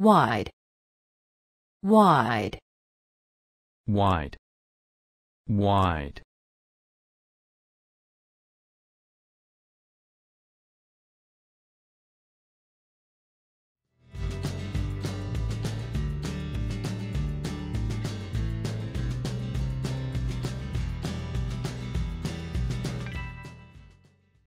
wide, wide, wide, wide.